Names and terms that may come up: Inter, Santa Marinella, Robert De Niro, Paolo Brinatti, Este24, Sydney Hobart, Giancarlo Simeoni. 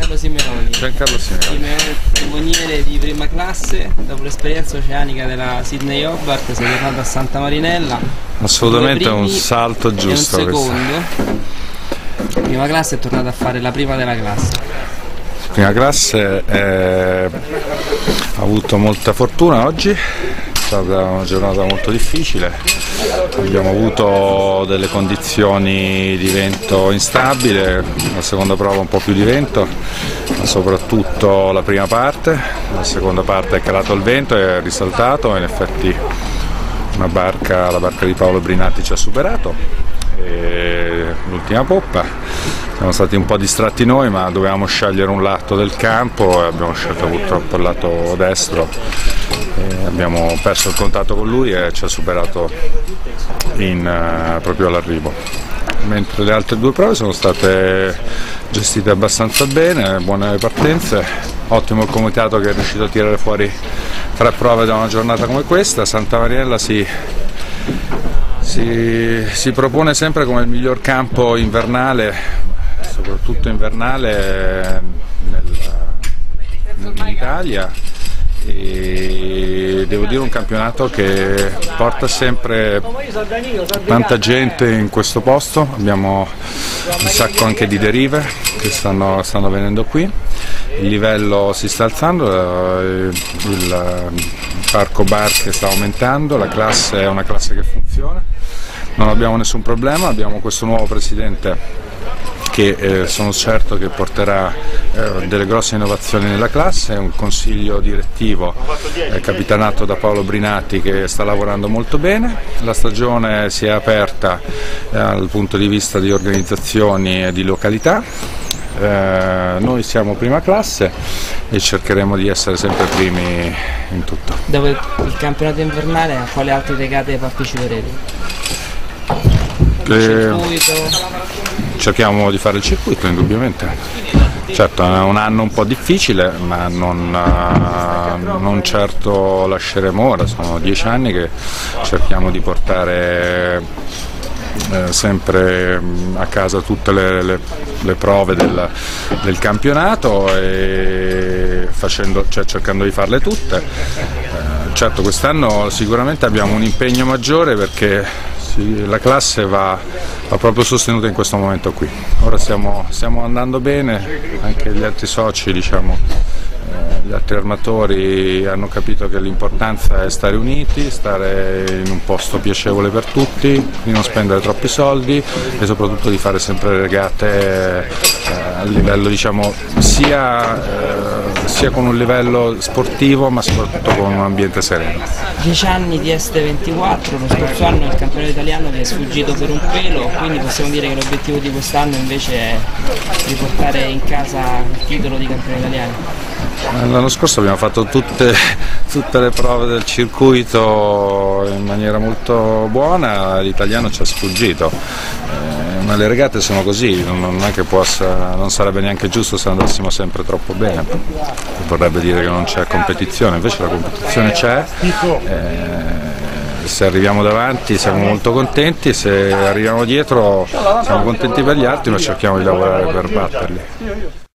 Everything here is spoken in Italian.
Giancarlo Simeoni. Giancarlo Simeoni, timoniere di prima classe, dopo l'esperienza oceanica della Sydney Hobart, sei tornato a Santa Marinella. Assolutamente un salto giusto. E un secondo. Prima classe è tornato a fare la prima della classe. Prima classe ha avuto molta fortuna oggi, è stata una giornata molto difficile, abbiamo avuto delle condizioni di vento instabile, la seconda prova un po' più di vento, ma soprattutto la prima parte, la seconda parte è calato il vento e è risaltato, in effetti la barca di Paolo Brinatti ci ha superato. L'ultima poppa, siamo stati un po' distratti noi, ma dovevamo scegliere un lato del campo e abbiamo scelto purtroppo il lato destro, abbiamo perso il contatto con lui e ci ha superato proprio all'arrivo, mentre le altre due prove sono state gestite abbastanza bene, buone partenze, ottimo il comitato che è riuscito a tirare fuori tre prove da una giornata come questa. Santa Marinella si propone sempre come il miglior campo invernale, soprattutto invernale in Italia, e devo dire un campionato che porta sempre tanta gente in questo posto, abbiamo un sacco anche di derive che stanno venendo qui, il livello si sta alzando, il parco barche sta aumentando, la classe è una classe che funziona, non abbiamo nessun problema, abbiamo questo nuovo presidente che sono certo che porterà delle grosse innovazioni nella classe, un consiglio direttivo capitanato da Paolo Brinatti che sta lavorando molto bene, la stagione si è aperta dal punto di vista di organizzazioni e di località. Noi siamo prima classe e cercheremo di essere sempre primi in tutto. Dopo il campionato invernale, a quali altre regate parteciperete? Cerchiamo di fare il circuito, indubbiamente. Certo, è un anno un po' difficile, ma non certo lasceremo ora, sono 10 anni che cerchiamo di portare sempre a casa tutte le prove del campionato e cercando di farle tutte. Certo, quest'anno sicuramente abbiamo un impegno maggiore perché la classe va proprio sostenuta in questo momento qui. Ora stiamo andando bene, anche gli altri soci, gli altri armatori hanno capito che l'importanza è stare uniti, stare in un posto piacevole per tutti, di non spendere troppi soldi e soprattutto di fare sempre regate a livello sia con un livello sportivo ma soprattutto con un ambiente sereno. 10 anni di Este24, lo scorso anno il campionato italiano è sfuggito per un pelo, quindi possiamo dire che l'obiettivo di quest'anno invece è riportare in casa il titolo di campione italiano. L'anno scorso abbiamo fatto tutte le prove del circuito in maniera molto buona, l'italiano ci ha sfuggito, ma le regate sono così, non è che non sarebbe neanche giusto se andassimo sempre troppo bene, vorrebbe dire che non c'è competizione, invece la competizione c'è. Se arriviamo davanti siamo molto contenti, se arriviamo dietro siamo contenti per gli altri, ma cerchiamo di lavorare per batterli.